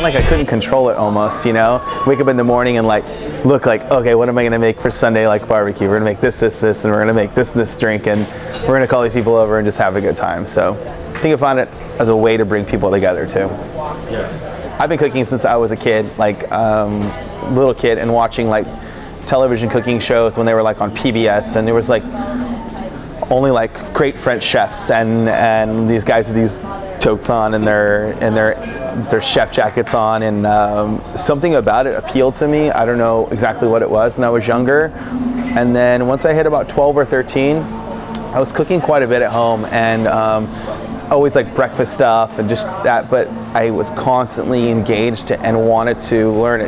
kind of like I couldn't control it almost, you know? Wake up in the morning and like, look like, okay, what am I gonna make for Sunday like barbecue? We're gonna make this, this, this, and we're gonna make this, this drink, and we're gonna call these people over and just have a good time. So I think I found it as a way to bring people together too. Yeah. I've been cooking since I was a kid, like little kid, and watching like television cooking shows when they were like on PBS, and there was like only like great French chefs and these guys with these toques on and their chef jackets on, and something about it appealed to me. I don't know exactly what it was when I was younger, and then once I hit about 12 or 13, I was cooking quite a bit at home, and always like breakfast stuff and just that, but I was constantly engaged and wanted to learn it.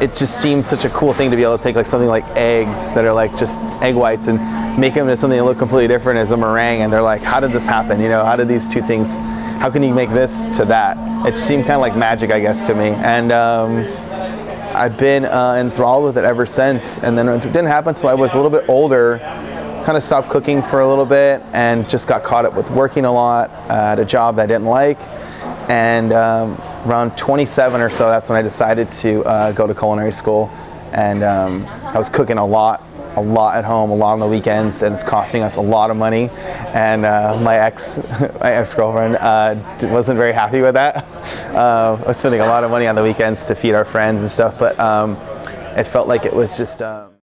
It just seems such a cool thing to be able to take like something like eggs that are like just egg whites and make them into something that look completely different as a meringue, and they're like, how did this happen? You know, how did these two things, how can you make this to that? It seemed kind of like magic, I guess, to me. And I've been enthralled with it ever since. And then it didn't happen until I was a little bit older, kind of stopped cooking for a little bit and just got caught up with working a lot at a job that I didn't like. And around 27 or so, that's when I decided to go to culinary school, and I was cooking a lot at home, a lot on the weekends, and it's costing us a lot of money. And my ex-girlfriend wasn't very happy with that. I was spending a lot of money on the weekends to feed our friends and stuff, but it felt like it was just